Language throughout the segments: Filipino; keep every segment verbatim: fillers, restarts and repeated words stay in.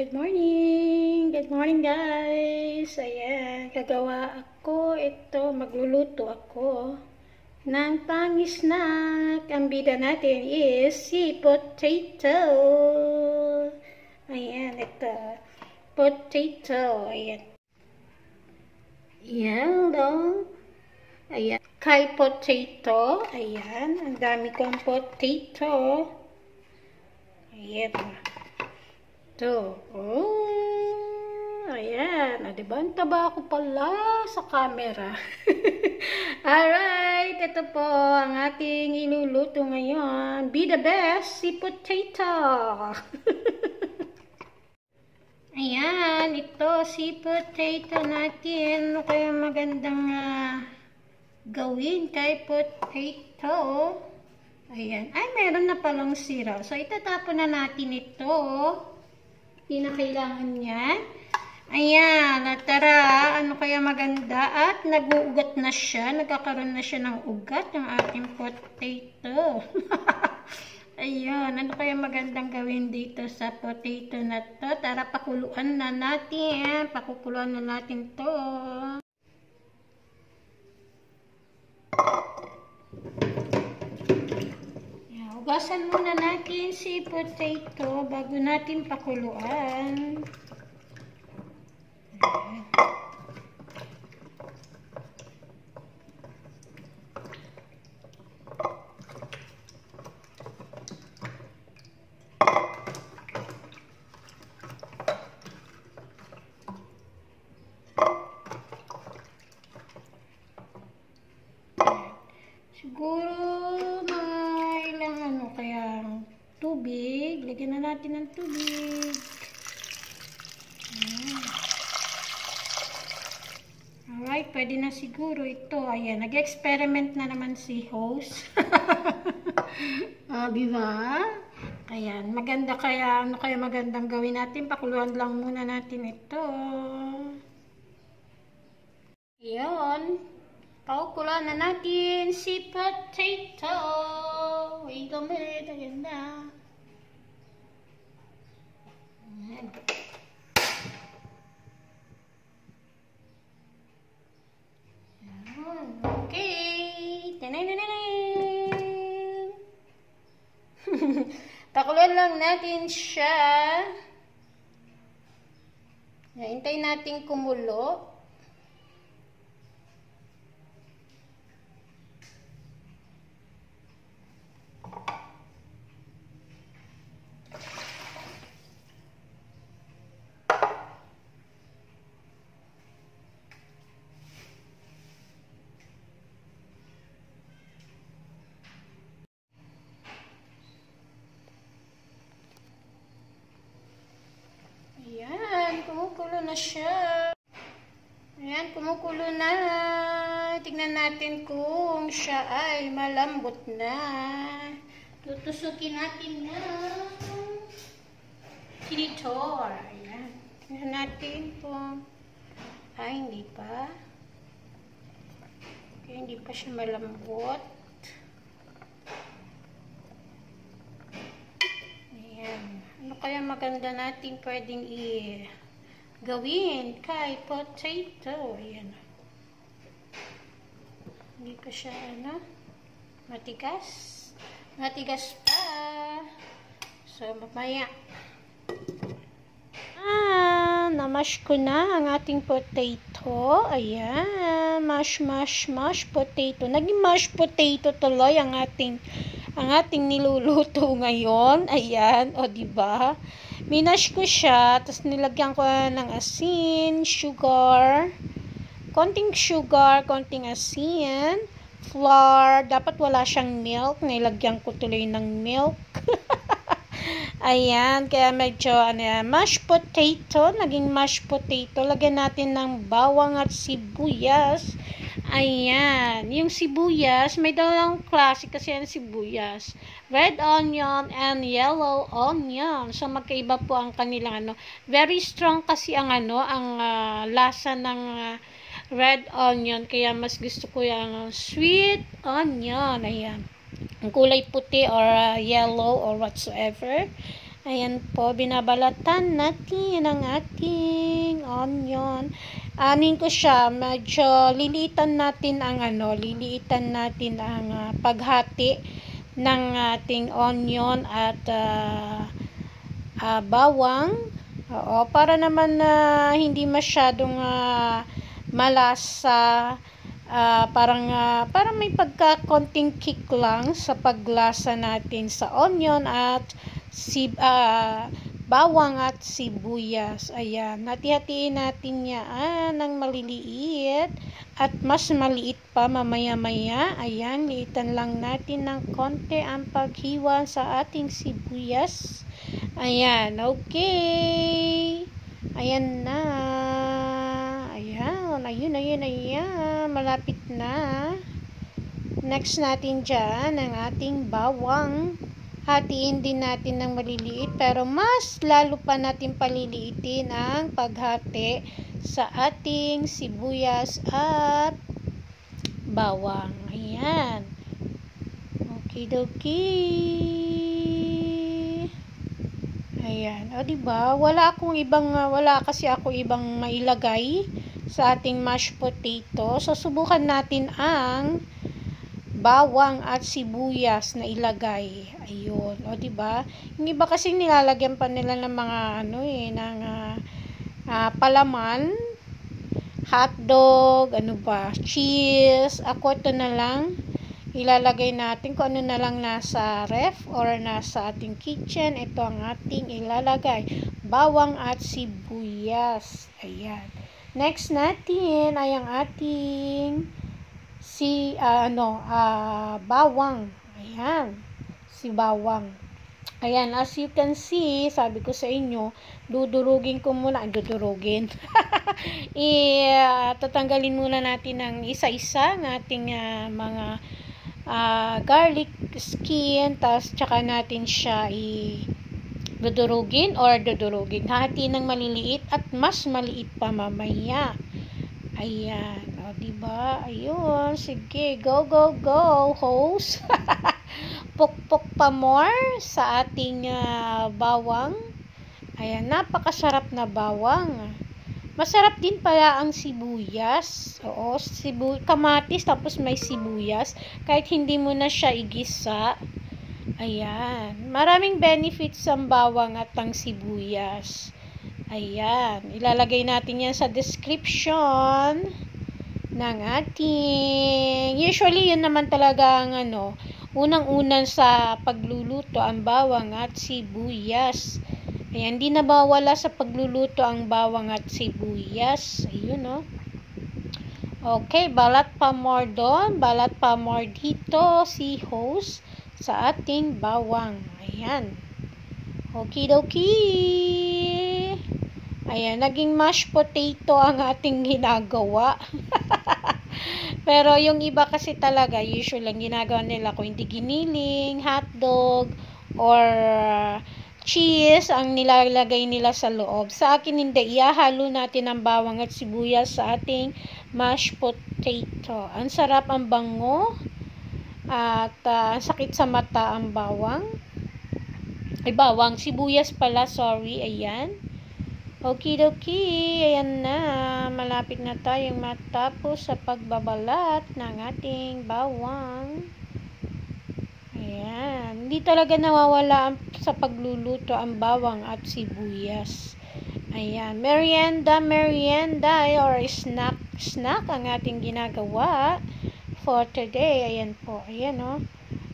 Good morning! Good morning guys! Ayan, kagawa ako ito, magluluto ako ng tangi snack. Ang bida natin is si potato. Ayan, ito. Potato. Ayan. Ayan, do. Ayan. Kay potato. Ayan, ang dami kong potato. Ayan. So, oh, ayan. O, diba? Ang taba ko pala sa camera. Alright, ito po ang ating iluluto ngayon. Be the best, si potato. Ayan, ito si potato natin. Ano kaya magandang uh, gawin kay potato? Ayan. Ay, meron na palang sira. So, itatapon na natin ito. Hindi na kailangan niya. Ayan, at tara, ano kaya maganda? At nag-uugat na siya. Nagkakaroon na siya ng ugat, ng ating potato. Ayan, ano kaya magandang gawin dito sa potato na to? Tara, pakuluan na natin. Pakukuluan na natin to. Ugasan muna natin si potato bago natin pakuluan. Tubig. Lagyan na natin ng tubig. Ayan. Alright, pwede na siguro ito. Ayan, nag-experiment na naman si host. Ah, diba? Ayan, maganda kaya, ano kaya magandang gawin natin? Pakuluan lang muna natin ito. Ayan. Pakuluan na natin si potato. Igamit, ayan na. Ayan. Ayan. Okay. Tanay, tanay. Pakuluan lang natin siya. Hintayin natin kumulo. Kumukulo na siya. Ayan, kumukulo na. Tignan natin kung siya ay malambot na. Tutusukin natin na sinitor. Ayan. Tignan natin kung ay, hindi pa. Okay, hindi pa siya malambot. Ayan. Ano kaya maganda natin pwedeng i- gawin kay potato. Ayan. Hindi pa siya, ano, matigas. Matigas pa. So, mamaya. Ah, namash ko na ang ating potato. Ayan. Mash, mash, mash potato. Naging mash potato tuloy ang ating ang ating niluluto ngayon. Ayan, o diba? Minash ko siya, tapos nilagyan ko ng asin, sugar, konting sugar, konting asin, flour, dapat wala siyang milk, nilagyan ko tuloy ng milk. Ayan, kaya medyo, ano yan, mashed potato, naging mashed potato, lagyan natin ng bawang at sibuyas. Ayan, yung sibuyas, may dalawang klase kasi ang sibuyas. Red onion and yellow onion. So, magkaiba po ang kanilang ano. Very strong kasi ang ano, ang uh, lasa ng uh, red onion. Kaya mas gusto ko yung sweet onion. Ayan. Ang kulay puti or uh, yellow or whatsoever. Ayan po, binabalatan natin ang ating onion. Anin ko siya, medyo liliitan natin ang ano, liliitan natin ang uh, paghati ng ating onion at uh, uh, bawang. Oo, para naman na uh, hindi masyadong uh, malasa, uh, parang uh, parang may pagkakonting kick lang sa paglasa natin sa onion at si uh, bawang at sibuyas. Ayan, hati-hatiin natin yan ng maliliit at mas maliit pa mamaya-maya. Ayan, liitan lang natin ng konti ang paghiwa sa ating sibuyas. Ayan, okay. Ayan na. Ayan, ayun, ayun, ayun. Malapit na. Next natin dyan ang ating bawang. Hatiin din natin ng maliliit pero mas lalo pa natin paliliitin ang paghati sa ating sibuyas at bawang. Ayan. Okidoki. Ayan. O diba? Wala akong ibang, wala kasi ako ibang mailagay sa ating mashed potato. So, subukan natin ang bawang at sibuyas na ilagay. Ayun, o di ba? Yung iba kasi nilalagyan pa nila ng mga ano eh ng uh, uh, palaman, hotdog, ano ba, cheese. Ako ito na lang ilalagay natin kung ano na lang nasa ref or nasa ating kitchen. Ito ang ating ilalagay, bawang at sibuyas. Ayan. Next natin ay ang ating si uh, ano uh, bawang. Ayan, si bawang. Ayan, as you can see, sabi ko sa inyo, dudurugin ko muna, dudurugin i uh, tatanggalin muna natin ng isa-isa ng ating uh, mga uh, garlic skin, tapos tsaka natin siya i dudurugin or dudurugin hati ng maliliit at mas maliit pa mamaya. Ayan, o diba? Ayun, sige, go, go, go, host. Pukpok pa more sa ating uh, bawang. Ayan, napakasarap na bawang. Masarap din pala ang sibuyas. Oo, sibu kamatis tapos may sibuyas. Kahit hindi mo na siya igisa. Ayan, maraming benefits ang bawang at ang sibuyas. Ayan, ilalagay natin yan sa description ng ating, usually yun naman talaga ang ano, unang-unan sa pagluluto ang bawang at sibuyas. Ayan, di nabawala sa pagluluto ang bawang at sibuyas. Ayun, no? Okay, balat pa more doon, balat pa more dito si host sa ating bawang. Ayan. Okidoki. Ayan, naging mashed potato ang ating ginagawa. Pero yung iba kasi talaga, usual lang ginagawa nila kung hindi giniling, hotdog, or cheese ang nilalagay nila sa loob. Sa akin hindi, ihahalo natin ang bawang at sibuyas sa ating mashed potato. Ang sarap, ang bango, at uh, sakit sa mata ang bawang. Ay, bawang, sibuyas pala, sorry, ayan. Okidoki, ayan na, malapit na tayong matapos sa pagbabalat ng ating bawang. Ayan, hindi talaga nawawala sa pagluluto ang bawang at sibuyas. Ayan, merienda, merienda or snack, snack ang ating ginagawa for today. Ayan po, ayan o. Oh.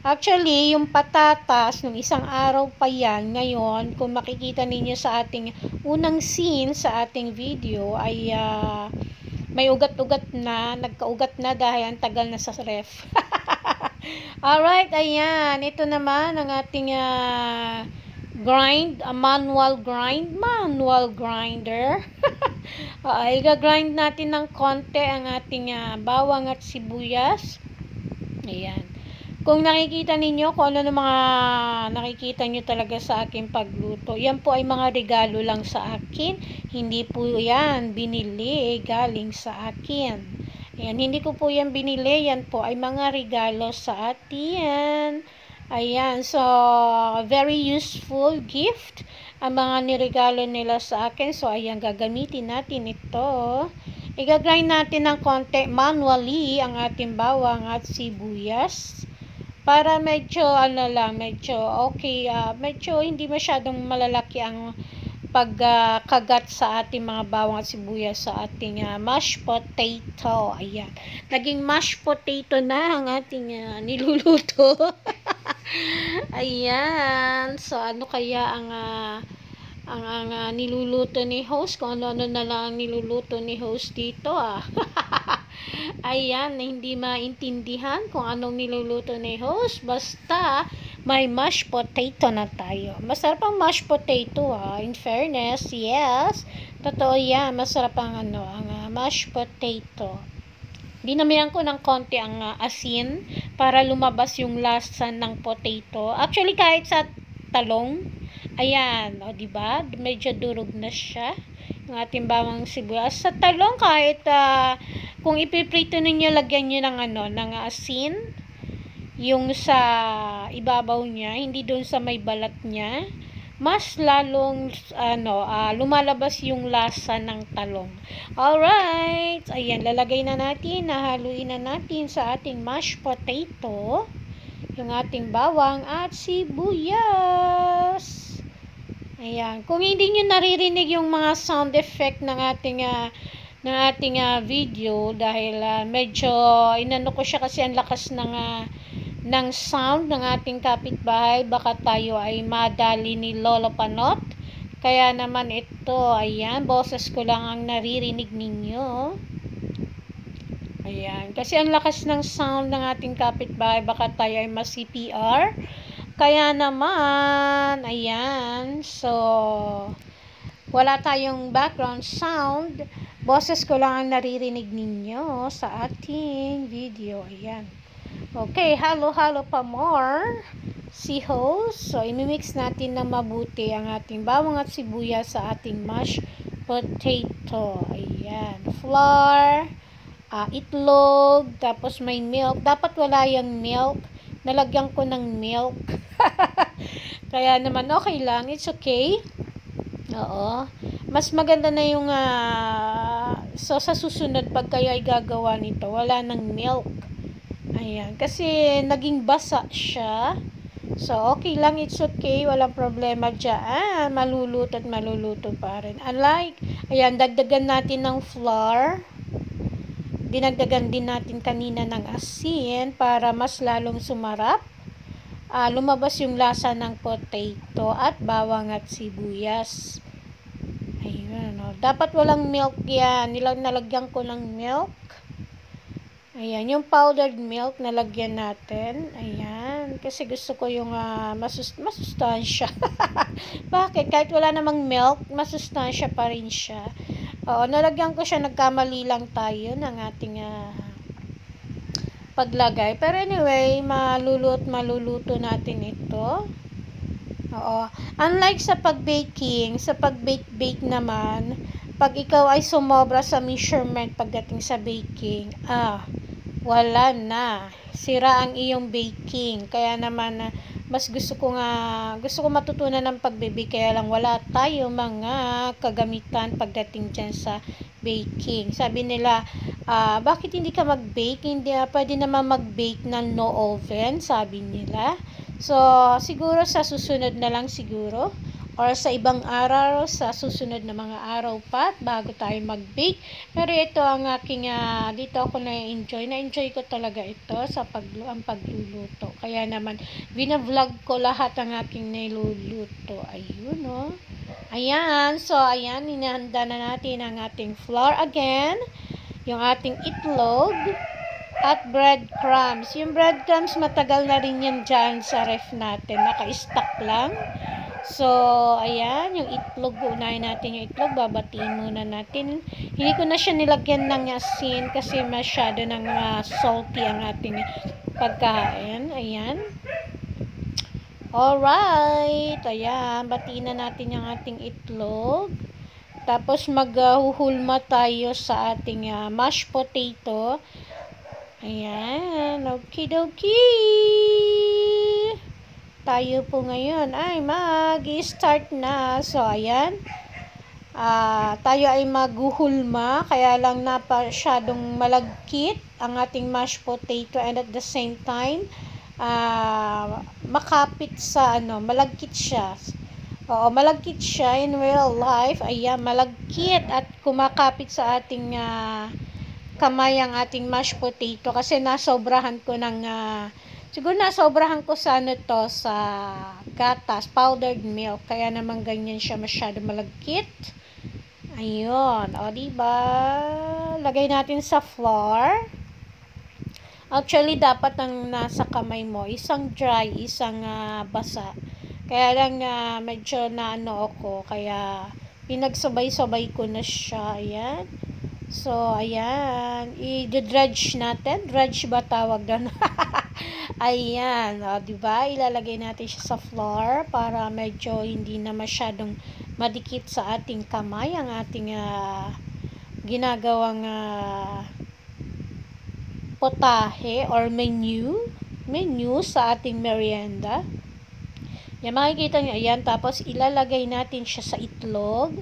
Actually, yung patatas, nung isang araw pa yan, ngayon, kung makikita ninyo sa ating unang scene sa ating video, ay uh, may ugat-ugat na, nagkaugat na dahil ang tagal na sa ref. Alright, ayan, ito naman ang ating uh, grind, uh, manual grind, manual grinder. uh, Iga-grind natin ng konti ang ating uh, bawang at sibuyas. Ayan. Kung nakikita ninyo, kung ano ng mga nakikita nyo talaga sa akin pagluto, yan po ay mga regalo lang sa akin. Hindi po yan binili galing sa akin. Ayan, hindi ko po yan binili. Yan po ay mga regalo sa atin. Ayan, so very useful gift ang mga niregalo nila sa akin. So ayan, gagamitin natin ito. Iga-grind natin ng konti manually ang ating bawang at sibuyas para medyo ano lang, medyo okay, uh, medyo hindi masyadong malalaki ang pagkagat uh, sa ating mga bawang at sibuyas sa ating uh, mashed potato. Ayan. Naging mashed potato na ang ating uh, niluluto. Ayan. So, ano kaya ang uh, ang, ang uh, niluluto ni host? Kung ano-ano na lang niluluto ni host dito, ah. Ayan. Hindi maintindihan kung anong niluluto ni host. Basta, may mashed potato na tayo. Masarap ang mashed potato, ha. In fairness, yes. Totoo yan. Masarap ang, ano, ang uh, mashed potato. Dinamihan ko ng konti ang uh, asin para lumabas yung lasa ng potato. Actually, kahit sa talong, ayan, o diba? Medyo durog na siya. Yung ating bawang sibuyas. Sa talong, kahit uh, kung ipiprito ninyo, lagyan nyo ng, ano, ng uh, asin. Yung sa ibabaw niya, hindi doon sa may balat niya, mas lalong ano, uh, lumalabas yung lasa ng talong. Alright, ayan, lalagay na natin, nahaluin na natin sa ating mashed potato, yung ating bawang at sibuyas. Ayan, kung hindi nyo naririnig yung mga sound effect ng ating uh, ng ating uh, video, dahil uh, medyo inano ko siya kasi ang lakas ng uh, ng sound ng ating kapitbahay, baka tayo ay madali ni Lolo Panot. Kaya naman ito, ayan, boses ko lang ang naririnig ninyo. Ayan, kasi ang lakas ng sound ng ating kapitbahay, baka tayo ay mas C P R. Kaya naman, ayan, so, wala tayong background sound. Boses ko lang ang naririnig ninyo sa ating video. Ayan. Okay, halo-halo pa more si host. So, imimix natin na mabuti ang ating bawang at sibuyas sa ating mashed potato. Ayan, flour, uh, itlog, tapos may milk. Dapat wala yung milk. Nalagyan ko ng milk. Kaya naman, okay lang. It's okay. Oo. Mas maganda na yung uh, so, sa susunod pag kayo ay gagawa nito, wala ng milk. Ayan, kasi naging basa siya. So, okay lang, it's okay. Walang problema dyan. Maluluto at maluluto pa rin. Unlike, ayan, dagdagan natin ng flour. Dinagdagan din natin kanina ng asin para mas lalong sumarap. Uh, lumabas yung lasa ng potato at bawang at sibuyas. Ayan, oh. Dapat walang milk yan. Nilag nalagyan ko ng milk. Ayan, yung powdered milk na lagyan natin. Ayan, kasi gusto ko yung uh, masust masustansya. Bakit? Kahit wala namang milk, masustansya pa rin siya. Oo, nalagyan ko siya, nagkamali lang tayo ng ating uh, paglagay. Pero anyway, maluluto, maluluto natin ito. Oo, unlike sa pag-baking, sa pag-bake-bake naman, pag ikaw ay sumobra sa measurement pagdating sa baking, ah, wala na, sira ang iyong baking. Kaya naman mas gusto ko nga gusto ko matutunan ng pagbe-bake, kaya lang wala tayo mga kagamitan pagdating diyan sa baking. Sabi nila, ah, bakit hindi ka mag-bake? Hindi ah, pwede naman mag-bake ng no oven, sabi nila. So siguro sa susunod na lang siguro, or sa ibang araw, sa susunod na mga araw pa, bago tayo mag-bake. Pero ito ang aking, uh, dito ako na-enjoy. Na-enjoy ko talaga ito sa pag ang pagluluto. Kaya naman, binavlog ko lahat ang aking niluluto. Ayun, oh. Ayan, so ayan, inihanda na natin ang ating flour again, yung ating itlog, at breadcrumbs. Yung breadcrumbs, matagal na rin yan dyan sa ref natin. Naka-stack lang. So, ayan, yung itlog, unahin natin yung itlog, babatiin muna natin. Hindi ko na siya nilagyan ng asin kasi masyado ng uh, salty ang ating pagkain. Ayan. Alright, ayan, batiin na natin yung ating itlog. Tapos maghuhulma tayo sa ating uh, mashed potato. Ayan, okie dokie. tayo po ngayon ay mag-start na. So, ayan. Uh, tayo ay maguhulma, kaya lang napasyadong malagkit ang ating mashed potato and at the same time, uh, makapit sa, ano, malagkit siya. Oo, malagkit siya in real life. Ayan, malagkit at kumakapit sa ating uh, kamay ang ating mashed potato kasi nasobrahan ko ng, uh, siguro nasobrahan ko sa ano to, sa gatas, powdered milk. Kaya naman ganyan siya, masyado malagkit. Ayun, o diba? Lagay natin sa flour. Actually, dapat ang nasa kamay mo, isang dry, isang uh, basa. Kaya lang uh, medyo na ano ako, kaya pinagsabay-sabay ko na siya. Ayan. So, ayan, i-dredge natin. Dredge ba tawag doon? Ayan, o, diba? Ilalagay natin siya sa floor para medyo hindi na masyadong madikit sa ating kamay ang ating uh, ginagawang uh, potahe or menu. Menu sa ating merienda. Yan, makikita nyo. Ayan, tapos ilalagay natin siya sa itlog.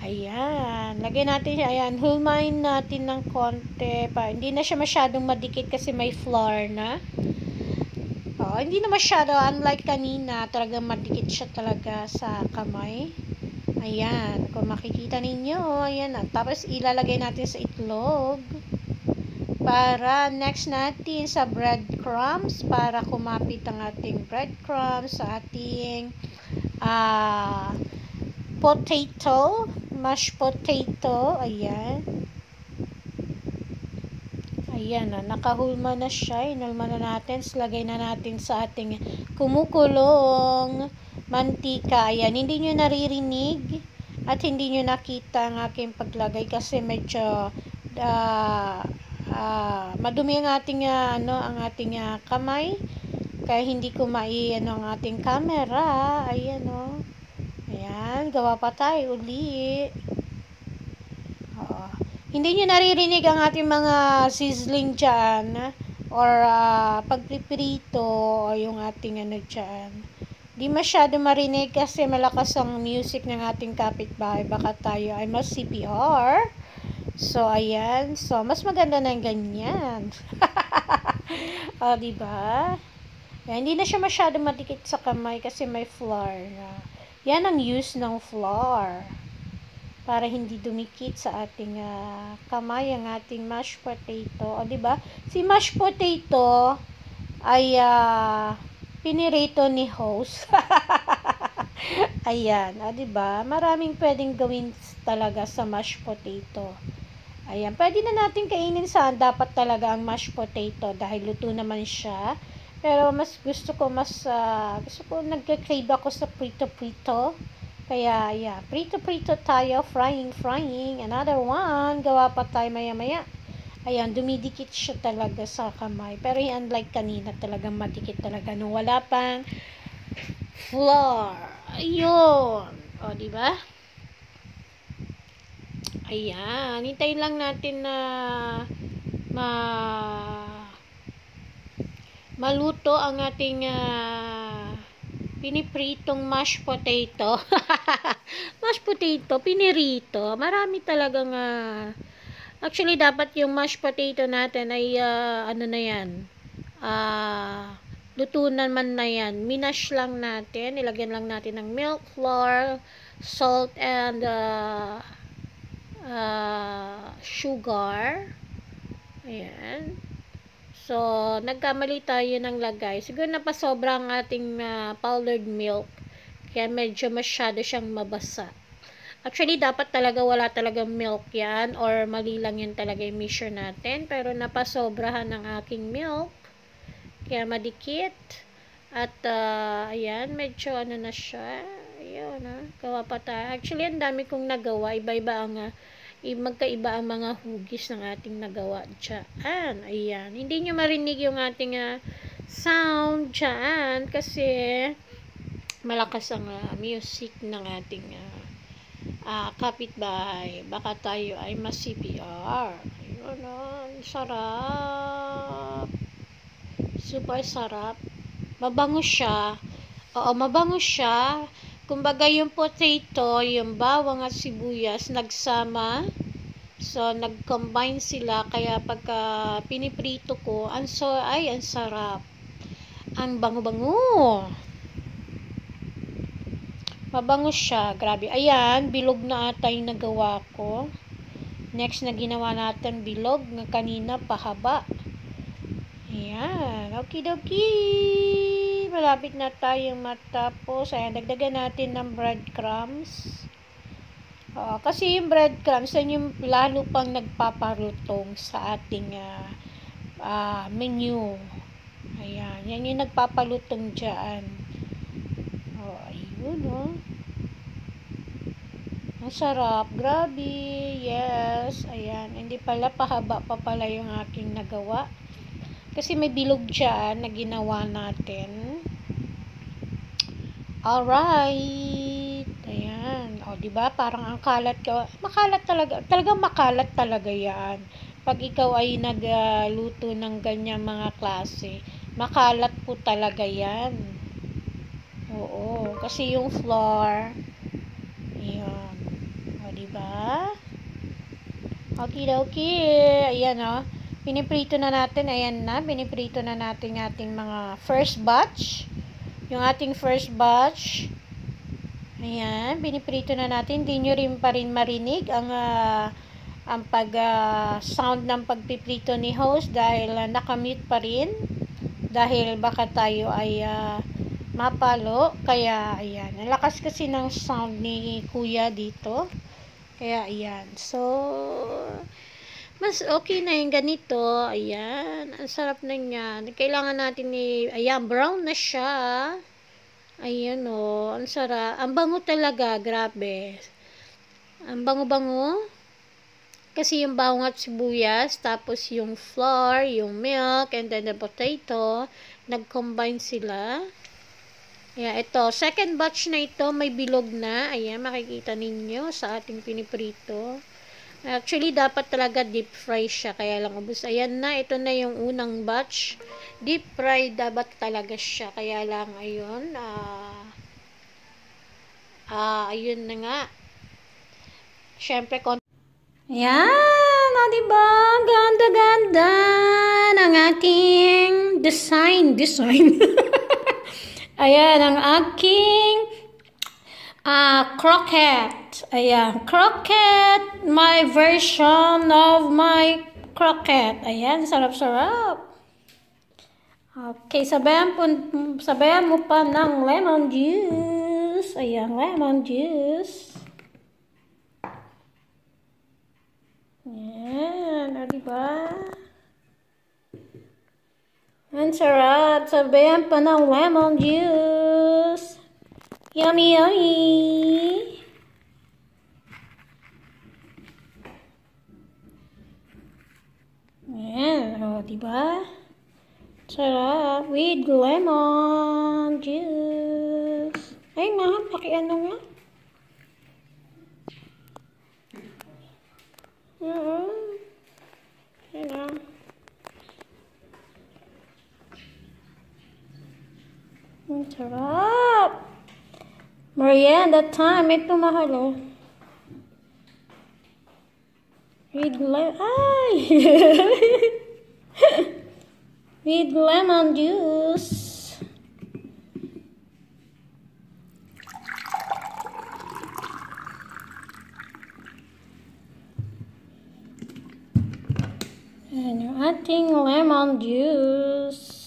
Ayan, lagyan natin siya, ayan, hulmain natin ng konti, pa, hindi na siya masyadong madikit kasi may flour na. Oh, hindi na masyado, unlike kanina, talagang madikit siya talaga sa kamay. Ayan, kung makikita ninyo, ayan, at tapos ilalagay natin sa itlog, para next natin sa breadcrumbs, para kumapit ang ating breadcrumbs sa ating, ah, uh, potato, mashed potato, ayan. Ayan, ah, nakahulma na siya, inulma na natin, lagay na natin sa ating kumukulong mantika. Ayan, hindi nyo naririnig at hindi nyo nakita ang aking paglagay kasi medyo uh, uh, madumi ang ating, uh, ano, ang ating uh, kamay, kaya hindi ko mai, ano, ang ating camera. Ayan, o. Oh. Ayan, gawa pa tayo ulit. Oo. Hindi nyo naririnig ang ating mga sizzling dyan or uh, pagpiprito o yung ating ano dyan. Di masyado marinig kasi malakas ang music ng ating kapitbahay. Baka tayo ay mas C P R. So, ayan. So, mas maganda na yung ganyan. O, diba? Ayan, hindi na siya masyado madikit sa kamay kasi may flour na. Yan ang use ng flour para hindi dumikit sa ating uh, kamay ang ating mashed potato. O, diba? Si mashed potato ay uh, pinirito ni host. Ayan. O, diba? Maraming pwedeng gawin talaga sa mashed potato. Ayan. Pwede na natin kainin sa dapat talaga ang mashed potato dahil luto naman siya. Pero mas gusto ko, mas, uh, gusto ko, nagka-crave ako sa prito-prito. Kaya, yeah, prito-prito tayo, frying-frying. Another one, gawa pa tayo maya-maya. Ayan, dumidikit siya talaga sa kamay. Pero unlike kanina, talagang madikit talaga nung wala pang flour. Ayun. O, diba? Ayan, hintayin lang natin na ma... maluto ang ating uh, pinipritong mashed potato. Mashed potato, pinirito. Marami talagang, uh, actually, dapat yung mashed potato natin ay, uh, ano na yan, uh, luto naman na yan. Minash lang natin, ilagyan lang natin ng milk, flour, salt, and uh, uh, sugar. Ayan. So, nagkamali tayo ng lagay. Siguro napasobra ang ating uh, powdered milk. Kaya medyo masyado siyang mabasa. Actually, dapat talaga wala talagang milk yan. Or mali lang yan talaga yung measure natin. Pero napasobrahan ng aking milk. Kaya madikit. At, uh, ayan, medyo ano na siya. Ayan, ha. Gawa pa tayo. Actually, ang dami kong nagawa. Iba-iba ang... Uh, magkaiba ang mga hugis ng ating nagawa dyan. Ayan. Hindi nyo marinig yung ating uh, sound dyan kasi malakas ang uh, music ng ating uh, uh, kapitbahay. Baka tayo ay mas C P R. Ayun, oh, sarap. Super sarap. mabango siya. Oo, mabango siya. Kumbaga yung potato, yung bawang at sibuyas nagsama. So, nag-combine sila. Kaya pagka piniprito ko, ang so, ay, ang sarap. Ang bango-bango. Mabango siya. Grabe. Ayan, bilog na ata yung nagawa ko. Next na ginawa natin, bilog na kanina, pahaba. Ayan. Okie-dokie. Malapit na tayong matapos. Ayan, dagdagan natin ng breadcrumbs. Uh, kasi yung breadcrumbs, yan yung lalo pang nagpaparutong sa ating uh, uh, menu. Ayan. Yan yung nagpapalutong dyan. Yun, oh. Ang sarap. Grabe. Yes. Ayan. Hindi pala, pahaba pa pala yung aking nagawa. Kasi may bilog dyan na ginawa natin. Alright. Ayan. O, diba? Parang ang kalat ka. Makalat talaga. Talagang makalat talaga yan. Pag ikaw ay nagluto ng ganyan mga klase, makalat po talaga yan. Oo, kasi yung floor. Ayan. O, diba? Okie-dokie. Ayan, o. Piniprito na natin. Ayan na. Piniprito na natin ating mga first batch. Yung ating first batch. Ayan. Piniprito na natin. Hindi nyo rin pa rin marinig ang, uh, ang pag, uh, sound ng pagpiprito ni host dahil uh, nakamute pa rin. Dahil baka tayo ay... Uh, mapalo, kaya ayan, ang lakas kasi ng sound ni kuya dito, kaya ayan, so mas okay na yung ganito. Ayan, ang sarap na yan. Kailangan natin ni, ayan, brown na siya. Ayan, o, ang sarap, ang bango talaga, grabe, ang bango-bango kasi yung bawang at sibuyas, tapos yung flour, yung milk, and then the potato, nag-combine sila. Ayan, ito. Second batch na ito, may bilog na. Ayan, makikita ninyo sa ating piniprito. Actually, dapat talaga deep fry siya. Kaya lang, ubus. Ayan na, ito na yung unang batch. Deep fry dapat talaga siya. Kaya lang, ayun. Ah, ah ayun na nga. Siyempre, konti. Ayan, o diba? Ganda-ganda ng ating design. Design. Ayan, ang aking uh, croquette. Ayan, croquette. My version of my croquette. Ayan, sarap-sarap. Okay, sabayan, po, sabayan mo pa ng lemon juice. Ayan, lemon juice. Ayan, o diba? Ang sarap. Sabayan pa ng lemon juice. Yummy, yummy. Ayan. O, diba? Sarap. With lemon juice. Ay, mahal. Pakiano nga? Oo. Ayan na. Sarap! Merienda time. Ito mahal, oh. With lemon... Ay! With lemon juice. And yung ating lemon juice.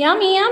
Yummy, yummy!